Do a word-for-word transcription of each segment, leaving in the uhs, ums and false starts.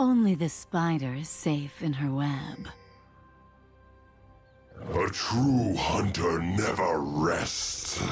Only the spider is safe in her web. A true hunter never rests.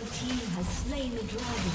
Red team has slain the dragon.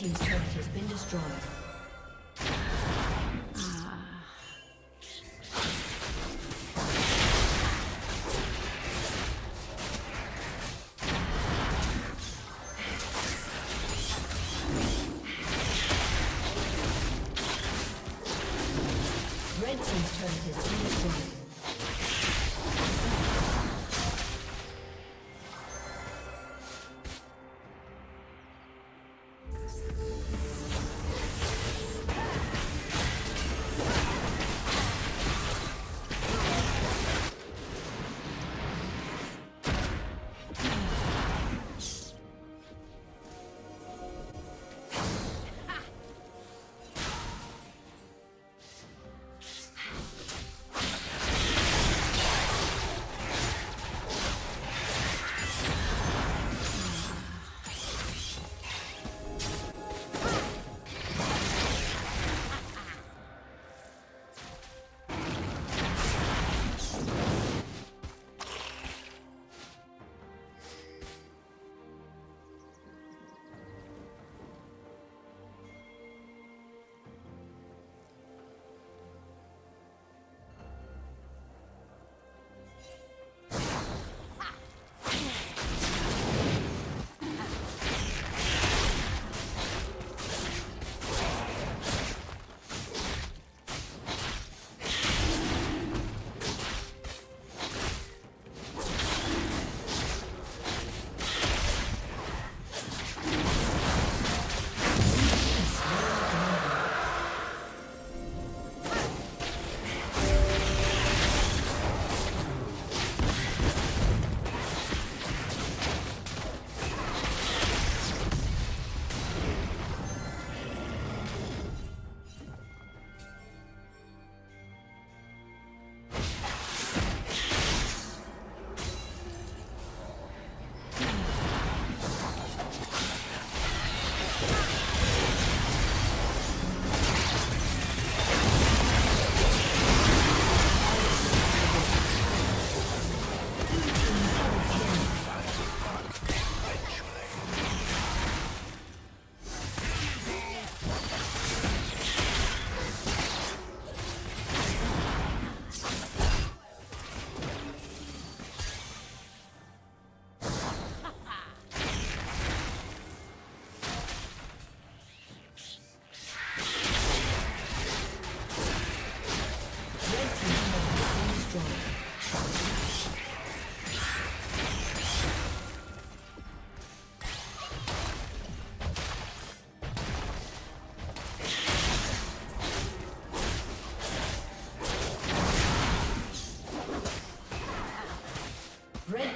Team's turret has been destroyed. Red team's turret has been destroyed.